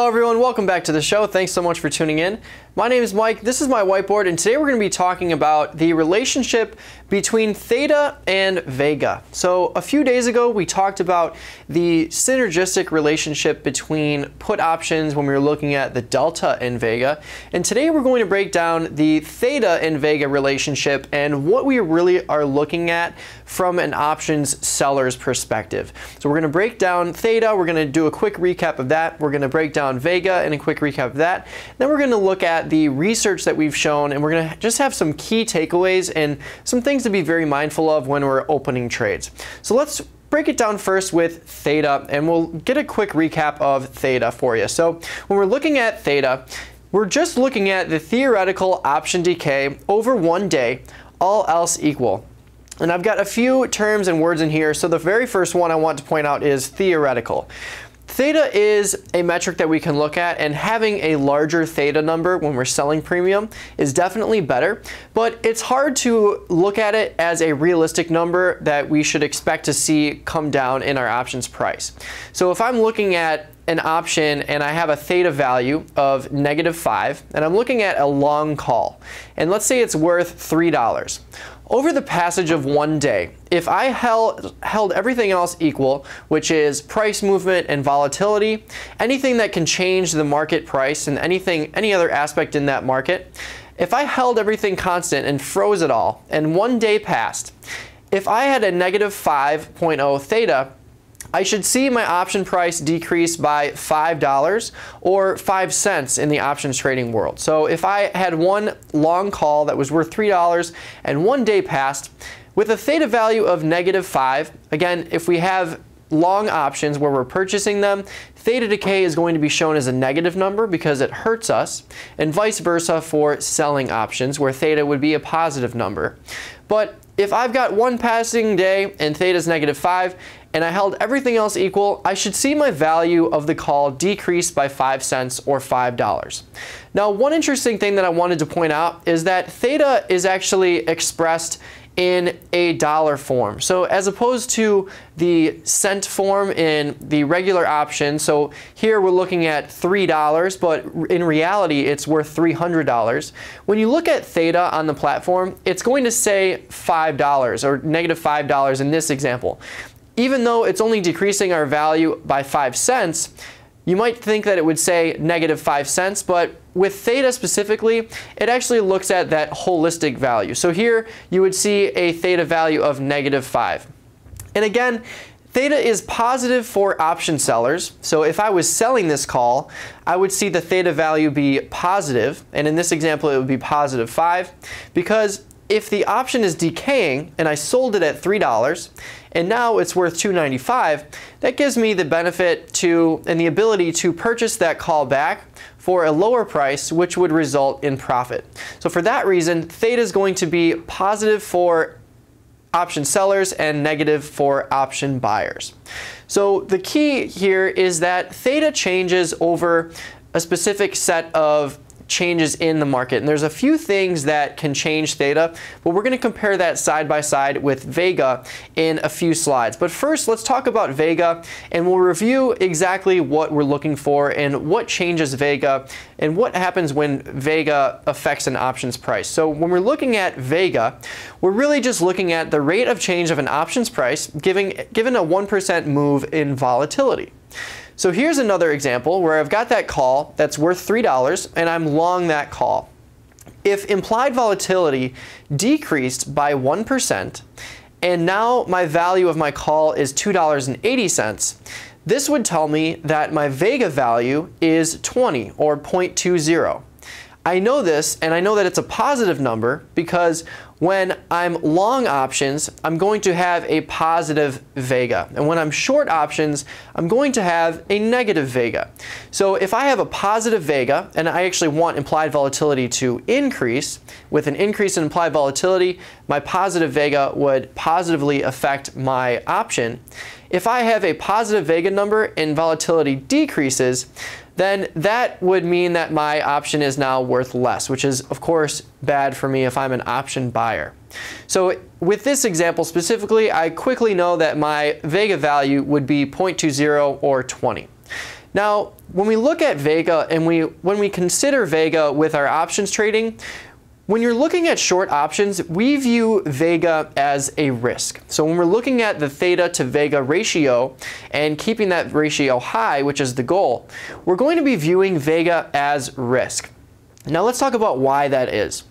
Hello everyone, welcome back to the show. Thanks so much for tuning in. My name is Mike, this is my whiteboard, and today we're going to be talking about the relationship between Theta and Vega. So a few days ago we talked about the synergistic relationship between put options when we were looking at the Delta and Vega, and today we're going to break down the Theta and Vega relationship and what we really are looking at from an options seller's perspective. So we're going to break down Theta, we're going to do a quick recap of that, we're going to break down Vega and a quick recap of that. Then we're going to look at the research that we've shown, and we're going to just have some key takeaways and some things to be very mindful of when we're opening trades. So let's break it down first with Theta, and we'll get a quick recap of Theta for you. So when we're looking at Theta, we're just looking at the theoretical option decay over 1 day, all else equal. And I've got a few terms and words in here. So the very first one I want to point out is theoretical. Theta is a metric that we can look at, and having a larger theta number when we're selling premium is definitely better, but it's hard to look at it as a realistic number that we should expect to see come down in our options price. So if I'm looking at an option and I have a theta value of -5 and I'm looking at a long call, and let's say it's worth $3. Over the passage of 1 day, if I held everything else equal, which is price movement and volatility, anything that can change the market price and any other aspect in that market, if I held everything constant and froze it all and 1 day passed, if I had a -5.0 theta, I should see my option price decrease by $5 or 5 cents in the options trading world. So if I had one long call that was worth $3 and 1 day passed with a theta value of -5, again, if we have long options where we're purchasing them, theta decay is going to be shown as a negative number because it hurts us, and vice versa for selling options where theta would be a positive number. But if I've got one passing day and theta's -5, and I held everything else equal, I should see my value of the call decrease by 5 cents or $5. Now, one interesting thing that I wanted to point out is that theta is actually expressed in a dollar form. So as opposed to the cent form in the regular option, so here we're looking at $3, but in reality it's worth $300. When you look at theta on the platform, it's going to say $5 or -$5 in this example. Even though it's only decreasing our value by 5 cents, you might think that it would say -5 cents, but with theta specifically, it actually looks at that holistic value. So here you would see a theta value of -5. And again, theta is positive for option sellers. So if I was selling this call, I would see the theta value be positive, and in this example it would be +5, because if the option is decaying and I sold it at $3 and now it's worth $2.95, that gives me the benefit to and the ability to purchase that call back for a lower price, which would result in profit. So for that reason, theta is going to be positive for option sellers and negative for option buyers. So the key here is that theta changes over a specific set of changes in the market, and there's a few things that can change theta, but we're going to compare that side by side with Vega in a few slides. But first, let's talk about Vega, and we'll review exactly what we're looking for and what changes Vega and what happens when Vega affects an options price. So when we're looking at Vega, we're really just looking at the rate of change of an options price given a 1% move in volatility. So here's another example where I've got that call that's worth $3 and I'm long that call. If implied volatility decreased by 1% and now my value of my call is $2.80, this would tell me that my Vega value is 20 or 0.20. I know this, and I know that it's a positive number because when I'm long options, I'm going to have a positive Vega. And when I'm short options, I'm going to have a negative Vega. So if I have a positive Vega, and I actually want implied volatility to increase, with an increase in implied volatility, my positive Vega would positively affect my option. If I have a positive Vega number and volatility decreases, then that would mean that my option is now worth less, which is of course bad for me if I'm an option buyer. So with this example specifically, I quickly know that my Vega value would be 0.20 or 20. Now, when we look at Vega and when we consider Vega with our options trading, when you're looking at short options, we view Vega as a risk. So when we're looking at the theta to Vega ratio and keeping that ratio high, which is the goal, we're going to be viewing Vega as risk. Now let's talk about why that is.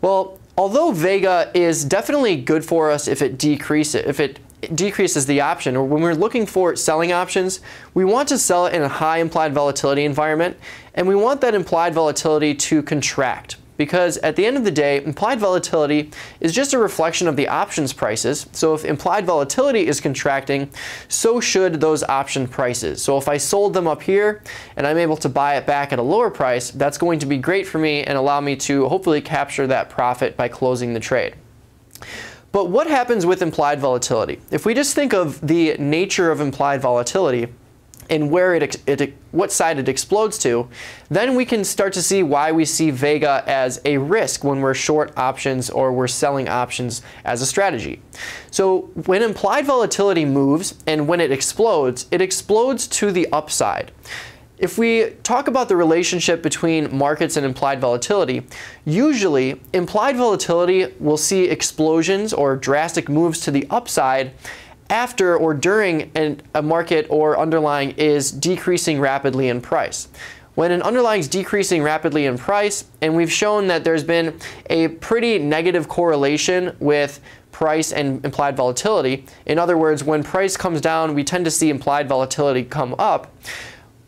Well, although Vega is definitely good for us if it decreases the option, or when we're looking for selling options, we want to sell it in a high implied volatility environment, and we want that implied volatility to contract. Because at the end of the day, implied volatility is just a reflection of the options prices. So if implied volatility is contracting, so should those option prices. So if I sold them up here and I'm able to buy it back at a lower price, that's going to be great for me and allow me to hopefully capture that profit by closing the trade. But what happens with implied volatility? If we just think of the nature of implied volatility, and where what side it explodes to, then we can start to see why we see Vega as a risk when we're short options or we're selling options as a strategy. So when implied volatility moves and when it explodes to the upside. If we talk about the relationship between markets and implied volatility, usually implied volatility will see explosions or drastic moves to the upside after or during a market or underlying is decreasing rapidly in price. When an underlying is decreasing rapidly in price, and we've shown that there's been a pretty negative correlation with price and implied volatility. In other words, when price comes down, we tend to see implied volatility come up.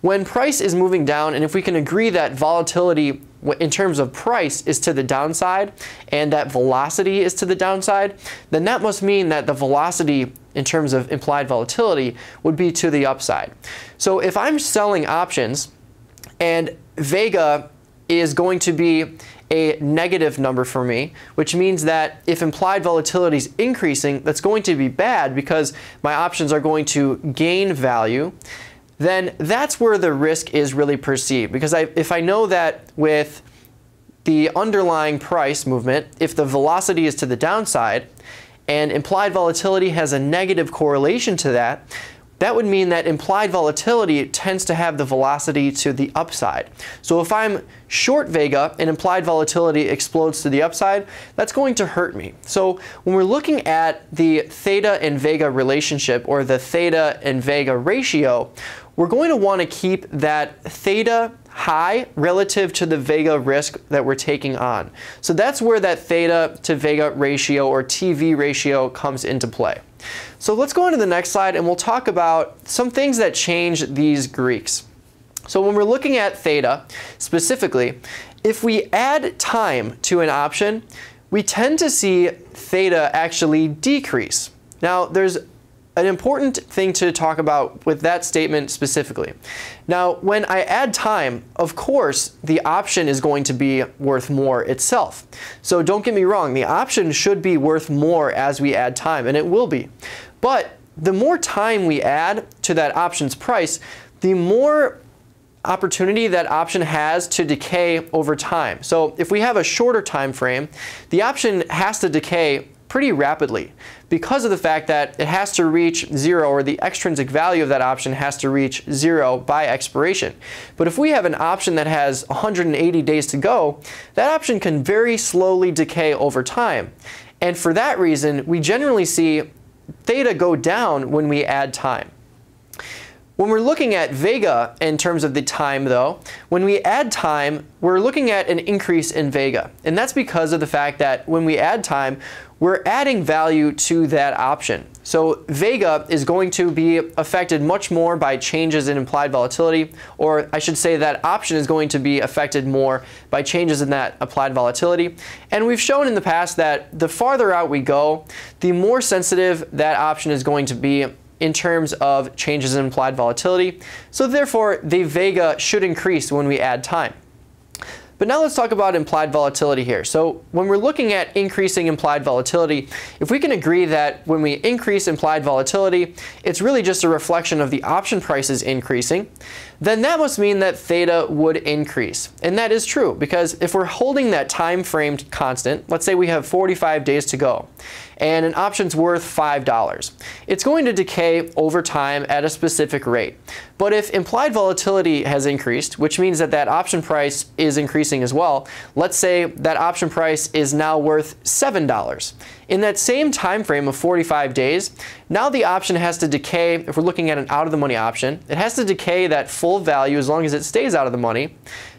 When price is moving down, and if we can agree that volatility in terms of price is to the downside and that velocity is to the downside, then that must mean that the velocity in terms of implied volatility would be to the upside. So if I'm selling options and Vega is going to be a negative number for me, which means that if implied volatility is increasing, that's going to be bad because my options are going to gain value, then that's where the risk is really perceived. Because if I know that with the underlying price movement, if the velocity is to the downside and implied volatility has a negative correlation to that, that would mean that implied volatility tends to have the velocity to the upside. So if I'm short Vega and implied volatility explodes to the upside, that's going to hurt me. So when we're looking at the theta and Vega relationship, or the theta and Vega ratio, we're going to want to keep that theta high relative to the Vega risk that we're taking on. So that's where that theta to Vega ratio, or TV ratio, comes into play. So let's go on to the next slide and we'll talk about some things that change these Greeks. So when we're looking at theta specifically, if we add time to an option, we tend to see theta actually decrease. Now there's an important thing to talk about with that statement specifically. Now, when I add time, of course, the option is going to be worth more itself. So don't get me wrong, the option should be worth more as we add time, and it will be. But the more time we add to that option's price, the more opportunity that option has to decay over time. So if we have a shorter time frame, the option has to decay pretty rapidly because of the fact that it has to reach zero, or the extrinsic value of that option has to reach zero by expiration. But if we have an option that has 180 days to go, that option can very slowly decay over time. And for that reason, we generally see theta go down when we add time. When we're looking at Vega in terms of the time though, when we add time, we're looking at an increase in Vega. And that's because of the fact that when we add time, we're adding value to that option. So Vega is going to be affected much more by changes in implied volatility, or I should say that option is going to be affected more by changes in that applied volatility. And we've shown in the past that the farther out we go, the more sensitive that option is going to be in terms of changes in implied volatility. So therefore, the Vega should increase when we add time. But now let's talk about implied volatility here. So when we're looking at increasing implied volatility, if we can agree that when we increase implied volatility, it's really just a reflection of the option prices increasing, then that must mean that theta would increase. And that is true, because if we're holding that time frame constant, let's say we have 45 days to go, and an option's worth $5. It's going to decay over time at a specific rate. But if implied volatility has increased, which means that that option price is increasing as well, let's say that option price is now worth $7. In that same time frame of 45 days, now the option has to decay. If we're looking at an out-of-the-money option, it has to decay that full value, as long as it stays out of the money,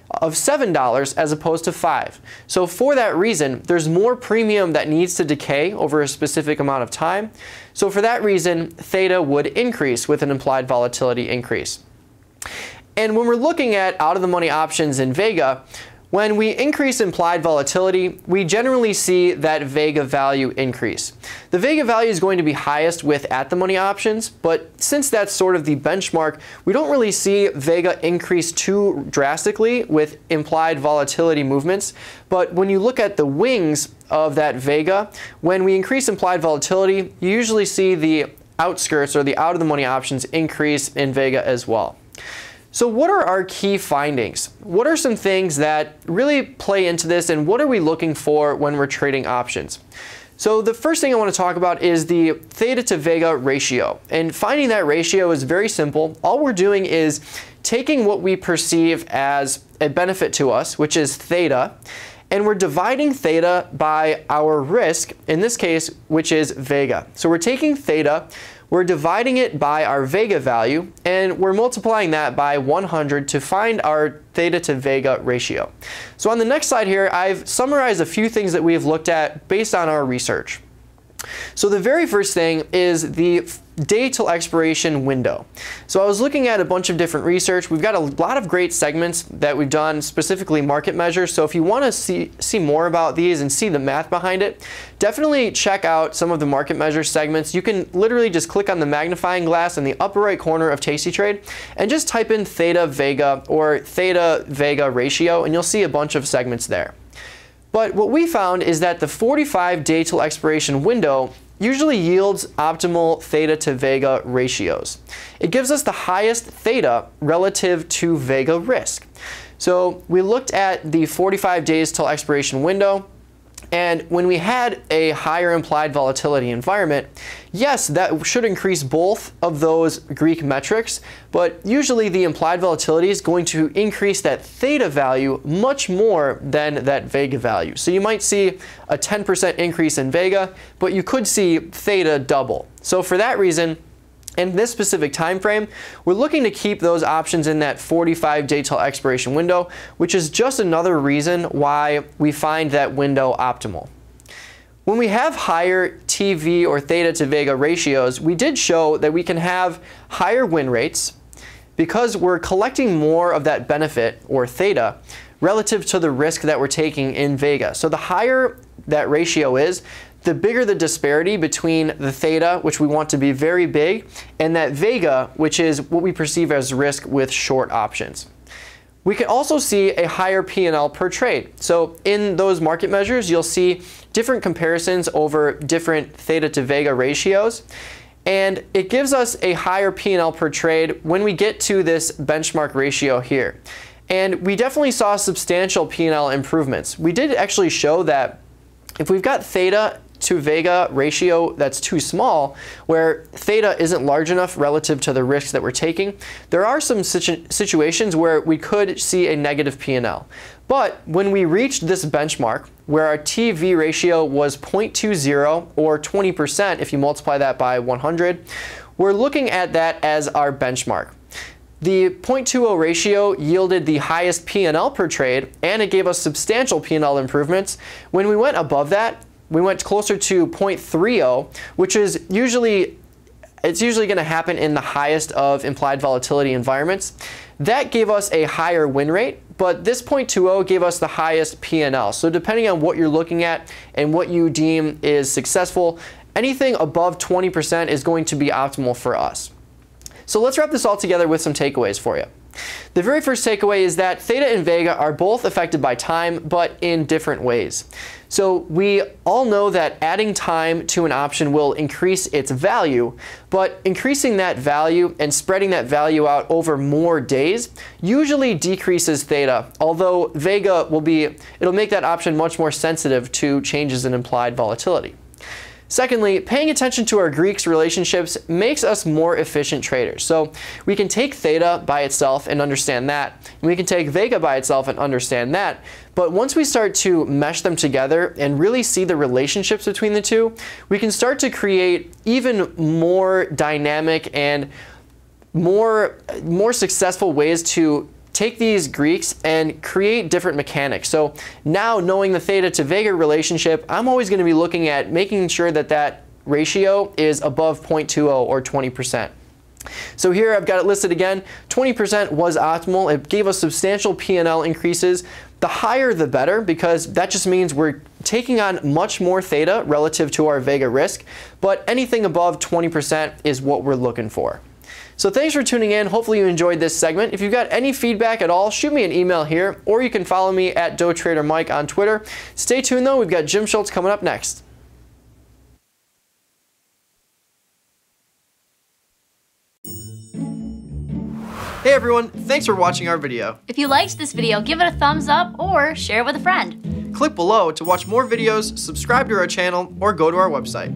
of $7 as opposed to $5. So for that reason, there's more premium that needs to decay over a specific amount of time. So for that reason, theta would increase with an implied volatility increase. And when we're looking at out-of-the-money options in Vega, when we increase implied volatility, we generally see that Vega value increase. The Vega value is going to be highest with at-the-money options, but since that's sort of the benchmark, we don't really see Vega increase too drastically with implied volatility movements. But when you look at the wings of that Vega, when we increase implied volatility, you usually see the outskirts or the out-of-the-money options increase in Vega as well. So what are our key findings? What are some things that really play into this, and what are we looking for when we're trading options? So the first thing I want to talk about is the theta to Vega ratio. And finding that ratio is very simple. All we're doing is taking what we perceive as a benefit to us, which is theta, and we're dividing theta by our risk, in this case, which is Vega. So we're taking theta, we're dividing it by our Vega value, and we're multiplying that by 100 to find our theta to Vega ratio. So on the next slide here, I've summarized a few things that we've looked at based on our research. So the very first thing is the day till expiration window. So I was looking at a bunch of different research. We've got a lot of great segments that we've done, specifically market measures. So if you want to see more about these and see the math behind it, definitely check out some of the market measure segments. You can literally just click on the magnifying glass in the upper right corner of tastytrade and just type in theta Vega or theta Vega ratio, and you'll see a bunch of segments there. But what we found is that the 45-day till expiration window usually yields optimal theta to Vega ratios. It gives us the highest theta relative to Vega risk. So we looked at the 45 days till expiration window, and when we had a higher implied volatility environment, yes, that should increase both of those Greek metrics, but usually the implied volatility is going to increase that theta value much more than that Vega value. So you might see a 10% increase in Vega, but you could see theta double. So for that reason, in this specific time frame, we're looking to keep those options in that 45-day till expiration window, which is just another reason why we find that window optimal. When we have higher TV or theta to Vega ratios, we did show that we can have higher win rates because we're collecting more of that benefit or theta relative to the risk that we're taking in Vega. So the higher that ratio is, the bigger the disparity between the theta, which we want to be very big, and that Vega, which is what we perceive as risk with short options. We can also see a higher P&L per trade. So in those market measures, you'll see different comparisons over different theta to Vega ratios. And it gives us a higher P&L per trade when we get to this benchmark ratio here. And we definitely saw substantial P&L improvements. We did actually show that if we've got theta to Vega ratio that's too small, where theta isn't large enough relative to the risks that we're taking, there are some situations where we could see a negative P&L. But when we reached this benchmark, where our TV ratio was 0.20 or 20% if you multiply that by 100, we're looking at that as our benchmark. The 0.20 ratio yielded the highest P&L per trade, and it gave us substantial P&L improvements. When we went above that, we went closer to 0.30, which is usually going to happen in the highest of implied volatility environments. That gave us a higher win rate, but this 0.20 gave us the highest P&L. So depending on what you're looking at and what you deem is successful, anything above 20% is going to be optimal for us. So let's wrap this all together with some takeaways for you. The very first takeaway is that theta and Vega are both affected by time, but in different ways. So we all know that adding time to an option will increase its value, but increasing that value and spreading that value out over more days usually decreases theta, although Vega will it'll make that option much more sensitive to changes in implied volatility. Secondly, paying attention to our Greeks relationships makes us more efficient traders. So we can take Theta by itself and understand that, and we can take Vega by itself and understand that. But once we start to mesh them together and really see the relationships between the two, we can start to create even more dynamic and more successful ways to take these Greeks and create different mechanics. So now, knowing the Theta to Vega relationship, I'm always going to be looking at making sure that that ratio is above 0.20 or 20%. So here I've got it listed again. 20% was optimal. It gave us substantial P&L increases. The higher the better, because that just means we're taking on much more Theta relative to our Vega risk, but anything above 20% is what we're looking for. So thanks for tuning in. Hopefully you enjoyed this segment. If you've got any feedback at all, shoot me an email here, or you can follow me at DoTraderMike on Twitter. Stay tuned though, we've got Jim Schultz coming up next. Hey everyone, thanks for watching our video. If you liked this video, give it a thumbs up or share it with a friend. Click below to watch more videos, subscribe to our channel, or go to our website.